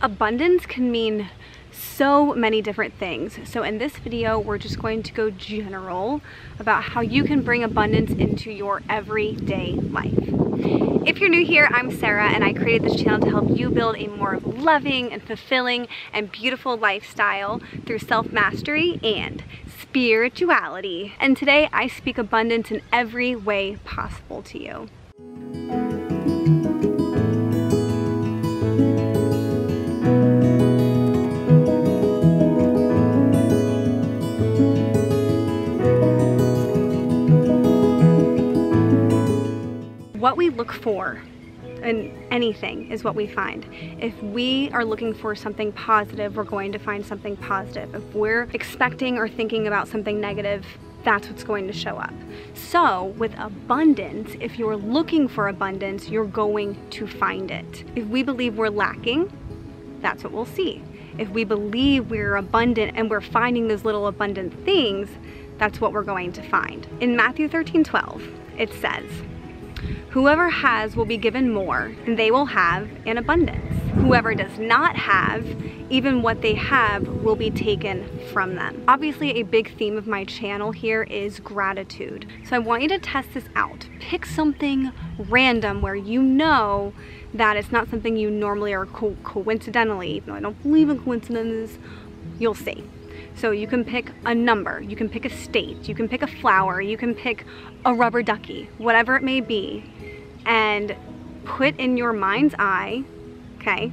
Abundance can mean so many different things. So in this video, we're just going to go general about how you can bring abundance into your everyday life. If you're new here, I'm Sarah, and I created this channel to help you build a more loving and fulfilling and beautiful lifestyle through self-mastery and spirituality. And today I speak abundance in every way possible to you. What we look for in anything is what we find. If we are looking for something positive, we're going to find something positive. If we're expecting or thinking about something negative, that's what's going to show up. So with abundance, if you're looking for abundance, you're going to find it. If we believe we're lacking, that's what we'll see. If we believe we're abundant and we're finding those little abundant things, that's what we're going to find. In Matthew 13:12, it says, "Whoever has will be given more, and they will have an abundance. Whoever does not have, even what they have will be taken from them." Obviously, a big theme of my channel here is gratitude. So I want you to test this out. Pick something random where you know that it's not something you normally or coincidentally, even though I don't believe in coincidences, you'll see. So you can pick a number, you can pick a state, you can pick a flower, you can pick a rubber ducky, whatever it may be, and put in your mind's eye, okay,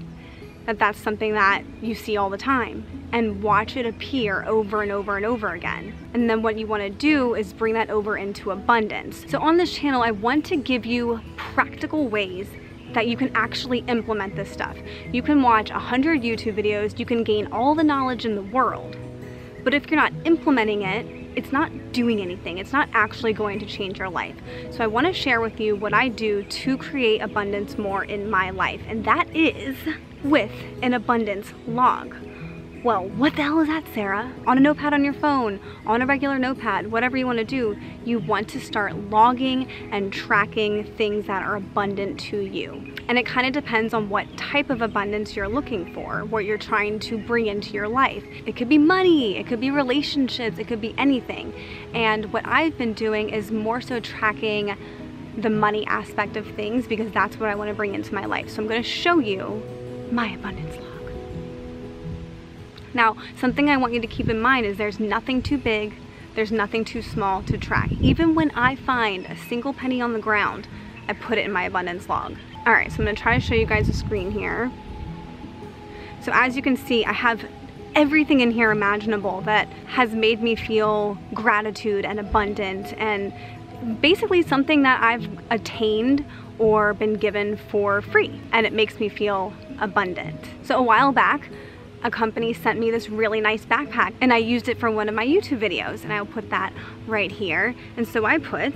that that's something that you see all the time, and watch it appear over and over and over again. And then what you want to do is bring that over into abundance. So on this channel, I want to give you practical ways that you can actually implement this stuff. You can watch 100 YouTube videos, you can gain all the knowledge in the world, but if you're not implementing it, it's not doing anything. It's not actually going to change your life. So I want to share with you what I do to create abundance more in my life, and that is with an abundance log. Well, what the hell is that, Sarah? On a notepad on your phone, on a regular notepad, whatever you want to do, you want to start logging and tracking things that are abundant to you. And it kind of depends on what type of abundance you're looking for, what you're trying to bring into your life. It could be money, it could be relationships, it could be anything. And what I've been doing is more so tracking the money aspect of things, because that's what I want to bring into my life. So I'm going to show you my abundance log. Now, something I want you to keep in mind is there's nothing too big, there's nothing too small to track. Even when I find a single penny on the ground, I put it in my abundance log. All right, so I'm gonna try to show you guys the screen here. So as you can see, I have everything in here imaginable that has made me feel gratitude and abundant, and basically something that I've attained or been given for free, and it makes me feel abundant. So a while back, a company sent me this really nice backpack, and I used it for one of my YouTube videos, and I'll put that right here. And so I put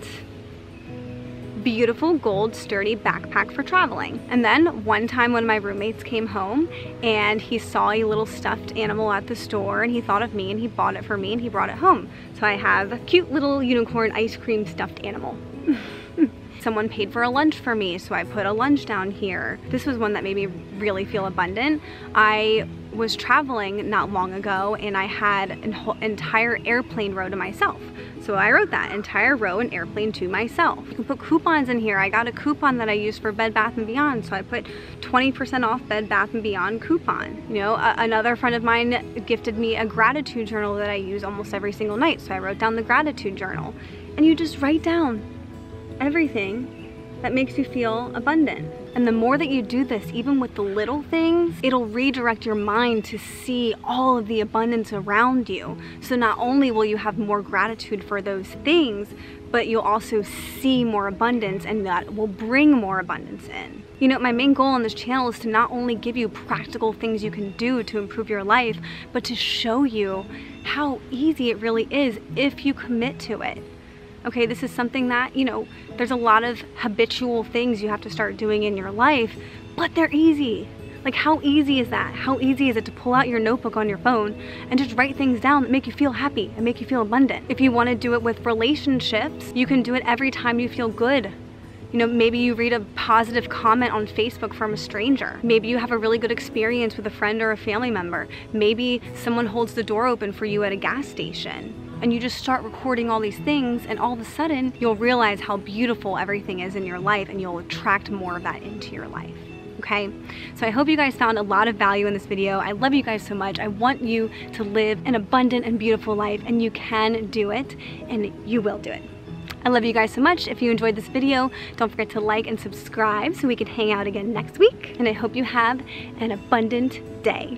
beautiful gold sturdy backpack for traveling. And then one time one of my roommates came home and he saw a little stuffed animal at the store, and he thought of me and he bought it for me and he brought it home. So I have a cute little unicorn ice cream stuffed animal. Someone paid for a lunch for me, so I put a lunch down here. This was one that made me really feel abundant. I was traveling not long ago and I had an entire airplane row to myself. So I wrote that entire row and airplane to myself. You can put coupons in here. I got a coupon that I used for Bed Bath & Beyond, so I put 20% off Bed Bath & Beyond coupon. You know, another friend of mine gifted me a gratitude journal that I use almost every single night, so I wrote down the gratitude journal. And you just write down everything that makes you feel abundant. And the more that you do this, even with the little things, it'll redirect your mind to see all of the abundance around you. So not only will you have more gratitude for those things, but you'll also see more abundance, and that will bring more abundance in. You know, my main goal on this channel is to not only give you practical things you can do to improve your life, but to show you how easy it really is if you commit to it. Okay, this is something that, you know, there's a lot of habitual things you have to start doing in your life, but they're easy. Like, how easy is that? How easy is it to pull out your notebook on your phone and just write things down that make you feel happy and make you feel abundant? If you want to do it with relationships, you can do it every time you feel good. You know, maybe you read a positive comment on Facebook from a stranger. Maybe you have a really good experience with a friend or a family member. Maybe someone holds the door open for you at a gas station. And you just start recording all these things, and all of a sudden you'll realize how beautiful everything is in your life, and you'll attract more of that into your life. Okay, so I hope you guys found a lot of value in this video. I love you guys so much. I want you to live an abundant and beautiful life, and you can do it, and you will do it. I love you guys so much. If you enjoyed this video, don't forget to like and subscribe so we can hang out again next week. And I hope you have an abundant day.